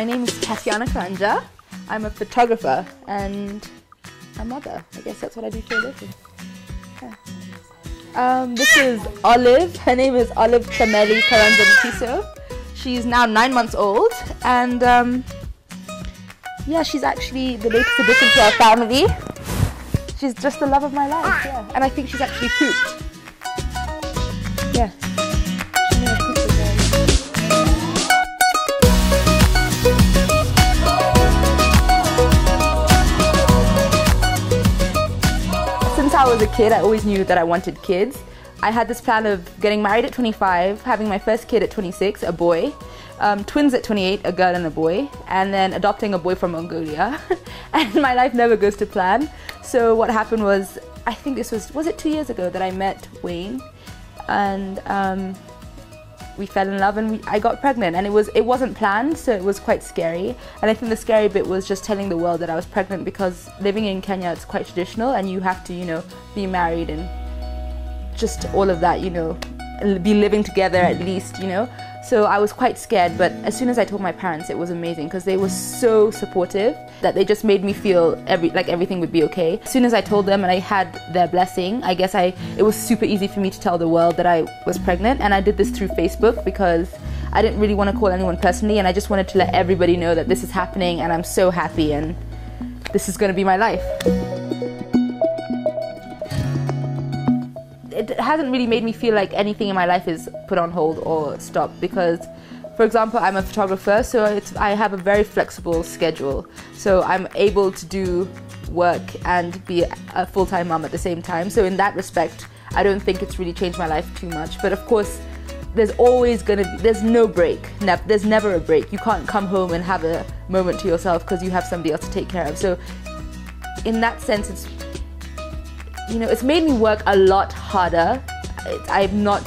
My name is Tatiana Karanja. I'm a photographer and a mother. I guess that's what I do for a living. Yeah. This is Olive. Her name is Olive Tameli Karanja Matiso. She's now 9 months old, and yeah, she's actually the latest addition to our family. She's just the love of my life, yeah. And I think she's actually pooped. Yeah. Since I was a kid, I always knew that I wanted kids. I had this plan of getting married at 25, having my first kid at 26, a boy, twins at 28, a girl and a boy, and then adopting a boy from Mongolia. And my life never goes to plan. So what happened was, I think this was it 2 years ago that I met Wayne, and we fell in love, and I got pregnant, and it wasn't planned, so it was quite scary. And I think the scary bit was just telling the world that I was pregnant, because living in Kenya, it's quite traditional, and you have to, you know, be married and just all of that, you know, be living together at least, you know. So I was quite scared, but as soon as I told my parents, it was amazing, because they were so supportive that they just made me feel like everything would be okay. As soon as I told them and I had their blessing, I guess it was super easy for me to tell the world that I was pregnant. And I did this through Facebook, because I didn't really want to call anyone personally, and I just wanted to let everybody know that this is happening, and I'm so happy, and this is going to be my life. It hasn't really made me feel like anything in my life is put on hold or stopped, because, for example, I'm a photographer, so I have a very flexible schedule. So I'm able to do work and be a full-time mom at the same time. So in that respect, I don't think it's really changed my life too much. But of course, there's always going to be, there's no break. There's never a break. You can't come home and have a moment to yourself, because you have somebody else to take care of. So in that sense, it's, you know, it's made me work a lot harder. I'm not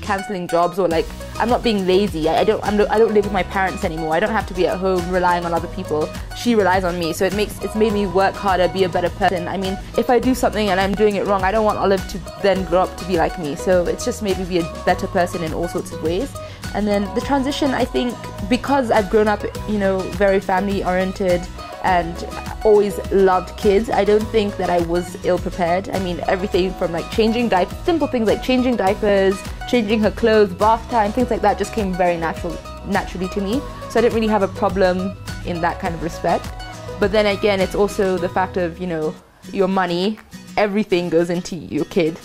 cancelling jobs, or like, I'm not being lazy. I don't live with my parents anymore. I don't have to be at home relying on other people. She relies on me, so it's made me work harder, be a better person. I mean, if I do something and I'm doing it wrong, I don't want Olive to then grow up to be like me. So it's just made me be a better person in all sorts of ways. And then the transition, I think, because I've grown up, you know, very family oriented, and always loved kids, I don't think that I was ill prepared. I mean, everything from like changing diapers, simple things like changing diapers, changing her clothes, bath time, things like that just came very naturally to me. So I didn't really have a problem in that kind of respect. But then again, it's also the fact of, you know, your money, everything goes into your kid.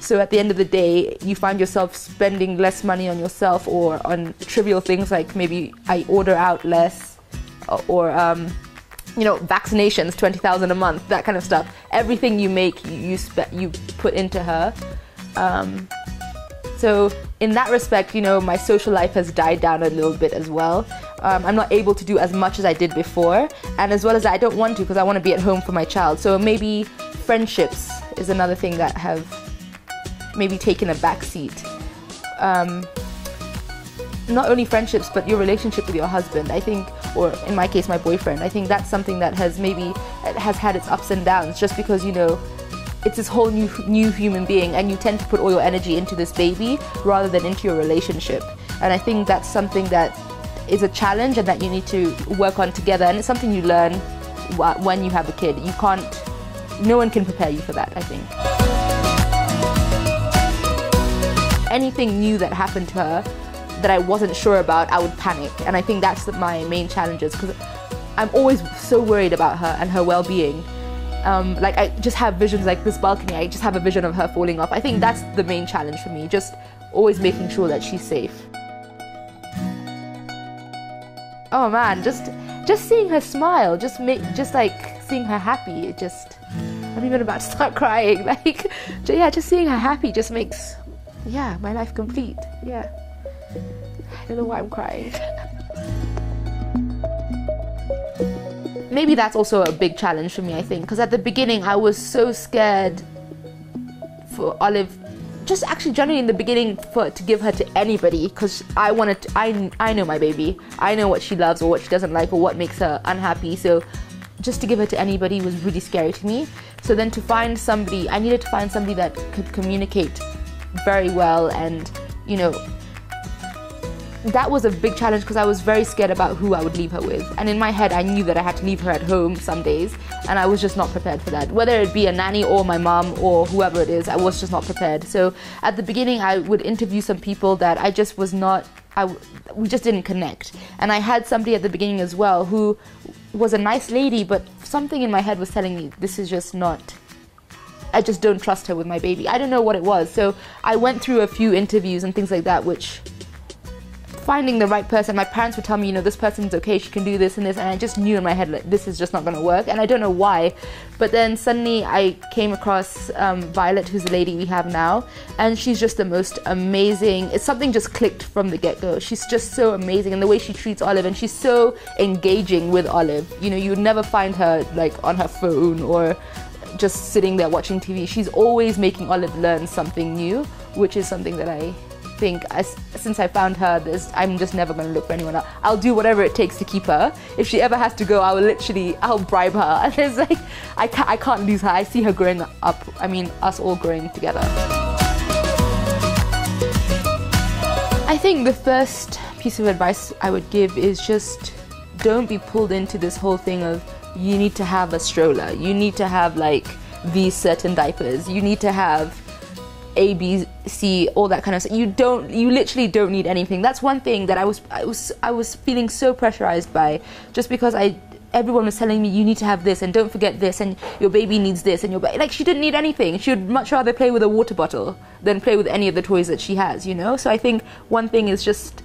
So at the end of the day, you find yourself spending less money on yourself, or on trivial things like maybe I order out less, or you know, vaccinations, 20,000 a month, that kind of stuff. Everything you make, you put into her. So in that respect, you know, my social life has died down a little bit as well. I'm not able to do as much as I did before, and as well as that, I don't want to, because I want to be at home for my child. So maybe friendships is another thing that have maybe taken a back seat. Not only friendships, but your relationship with your husband, I think, or in my case, my boyfriend. I think that's something that has had its ups and downs, just because, you know, it's this whole new human being, and you tend to put all your energy into this baby rather than into your relationship. And I think that's something that is a challenge, and that you need to work on together, and it's something you learn when you have a kid. You can't, no one can prepare you for that, I think. Anything new that happened to her that I wasn't sure about, I would panic, and I think that's my main challenges, because I'm always so worried about her and her well-being. Like, I just have visions, like this balcony, I just have a vision of her falling off. I think that's the main challenge for me, just always making sure that she's safe. Oh man, just seeing her smile, just like seeing her happy, it just, I'm even about to start crying, like, yeah, just seeing her happy just makes, yeah, my life complete, yeah. I don't know why I'm crying. Maybe that's also a big challenge for me, I think, because at the beginning I was so scared for Olive, just actually generally in the beginning, to give her to anybody, because I know my baby, I know what she loves or what she doesn't like or what makes her unhappy, so just to give her to anybody was really scary to me. So then to find somebody, I needed to find somebody that could communicate very well, and, you know, that was a big challenge because I was very scared about who I would leave her with. And in my head, I knew that I had to leave her at home some days, and I was just not prepared for that. Whether it be a nanny or my mom or whoever it is, I was just not prepared. So at the beginning, I would interview some people that I just was not, we just didn't connect. And I had somebody at the beginning as well who was a nice lady, but something in my head was telling me, this is just not, I just don't trust her with my baby. I don't know what it was. So I went through a few interviews and things like that, which finding the right person, my parents would tell me, you know, this person's okay, she can do this and this, and I just knew in my head, like, this is just not gonna work, and I don't know why. But then suddenly I came across Violet, who's the lady we have now, and she's just the most amazing, something just clicked from the get-go. She's just so amazing, and the way she treats Olive, and she's so engaging with Olive. You know, you would never find her like on her phone or just sitting there watching TV. She's always making Olive learn something new, which is something that I think since I found her, I'm just never going to look for anyone else. I'll do whatever it takes to keep her. If she ever has to go, I'll bribe her. And it's like, I can't lose her. I see her growing up. I mean, us all growing together. I think the first piece of advice I would give is just don't be pulled into this whole thing of you need to have a stroller, you need to have like these certain diapers, you need to have A, B, C, all that kind of stuff. You literally don't need anything. That's one thing that I was feeling so pressurized by, just because everyone was telling me you need to have this, and don't forget this, and your baby needs this, and like, she didn't need anything. She would much rather play with a water bottle than play with any of the toys that she has, you know? So I think one thing is just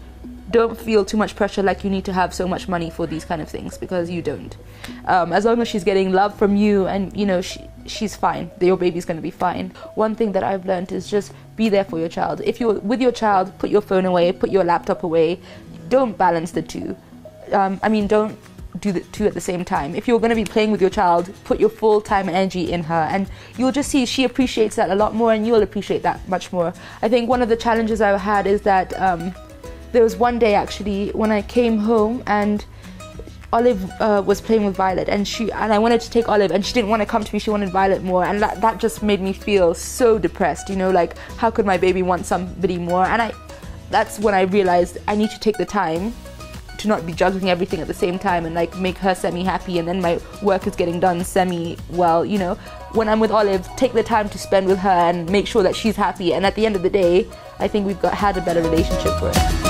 don't feel too much pressure like you need to have so much money for these kind of things, because you don't. As long as she's getting love from you, and you know, she's fine, your baby's going to be fine. One thing that I've learned is just be there for your child. If you're with your child, put your phone away, put your laptop away. Don't balance the two. Don't do the two at the same time. If you're going to be playing with your child, put your full-time energy in her, and you'll just see she appreciates that a lot more, and you'll appreciate that much more. I think one of the challenges I've had is that there was one day actually when I came home and Olive was playing with Violet, and I wanted to take Olive, and she didn't want to come to me, she wanted Violet more, and that just made me feel so depressed, you know, like, how could my baby want somebody more? And that's when I realized I need to take the time to not be juggling everything at the same time, and like make her semi-happy, and then my work is getting done semi-well, you know. When I'm with Olive, take the time to spend with her and make sure that she's happy, and at the end of the day, I think we've had a better relationship for it.